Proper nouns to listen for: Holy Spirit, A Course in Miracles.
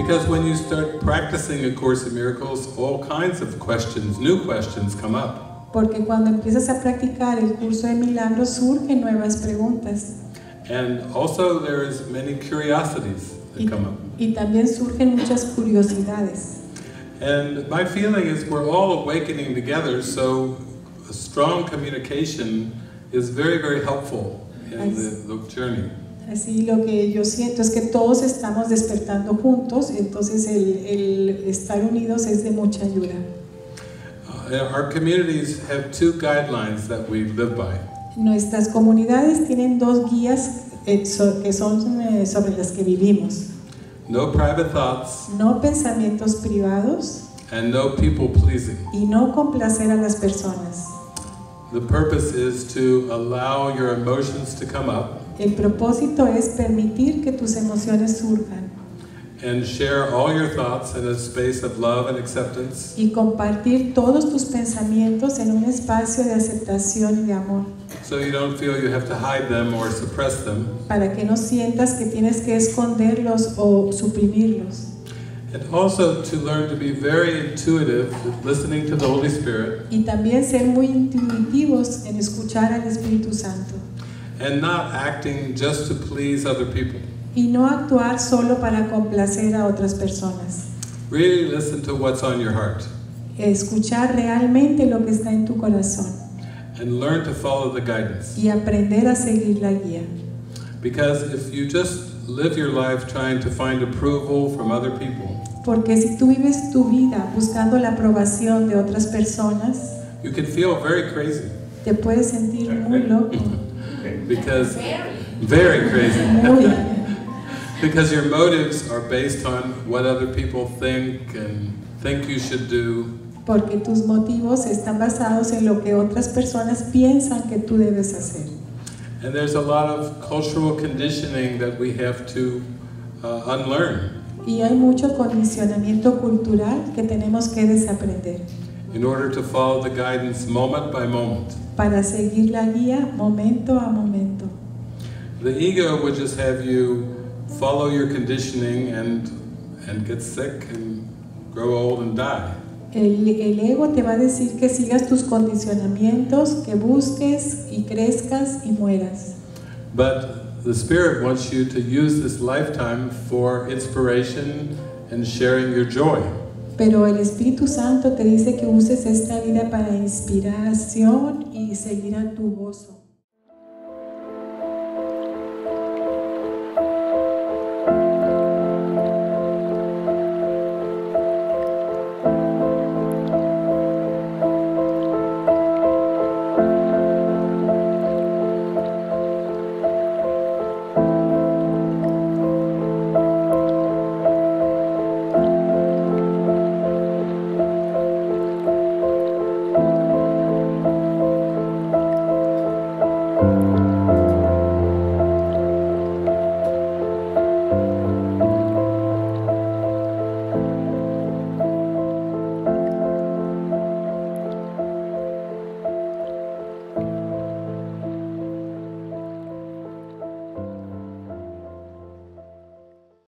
Because when you start practicing A Course in Miracles, all kinds of questions, new questions come up. Porque cuando empiezas a practicar el curso de milagros surgen nuevas preguntas. And also there is many curiosities that come up. Y también surgen muchas curiosidades. And my feeling is we're all awakening together, so a strong communication is very, very helpful in the journey. Así lo que yo siento es que todos estamos despertando juntos, entonces el estar unidos es de mucha ayuda. Our communities have two guidelines that we live by. Nuestras comunidades tienen dos guías que son sobre las que vivimos. No private thoughts. No pensamientos privados. And no people pleasing. Y no complacer a las personas. The purpose is to allow your emotions to come up. El propósito es permitir que tus emociones surjan. And share all your thoughts in a space of love and acceptance. Y compartir todos tus pensamientos en un espacio de aceptación y de amor. So you don't feel you have to hide them or suppress them. Para que no sientas que tienes que esconderlos o suprimirlos. And also to learn to be very intuitive, listening to the Holy Spirit. Y también ser muy intuitivos en escuchar al Espíritu Santo. And not acting just to please other people. Y no actuar solo para complacer a otras personas. Really listen to what's on your heart. Escuchar realmente lo que está en tu corazón. And learn to follow the guidance. Y aprender a seguir la guía. Because if you just live your life trying to find approval from other people. Porque si tú vives tu vida buscando la aprobación de otras personas. You can feel very crazy. Te puedes sentir muy loco. Because very crazy. Because your motives are based on what other people think and think you should do. Porque tus motivos están basados en lo que otras personas piensan que tú debes hacer. And there's a lot of cultural conditioning that we have to unlearn. Y hay mucho condicionamiento cultural que tenemos que desaprender. In order to follow the guidance moment by moment. Para seguir la guía momento a momento. The ego would just have you follow your conditioning and get sick and grow old and die. El ego te va a decir que sigas tus condicionamientos, que busques y crezcas y mueras. But the Spirit wants you to use this lifetime for inspiration and sharing your joy. Pero el Espíritu Santo te dice que uses esta vida para inspiración y seguir a tu gozo.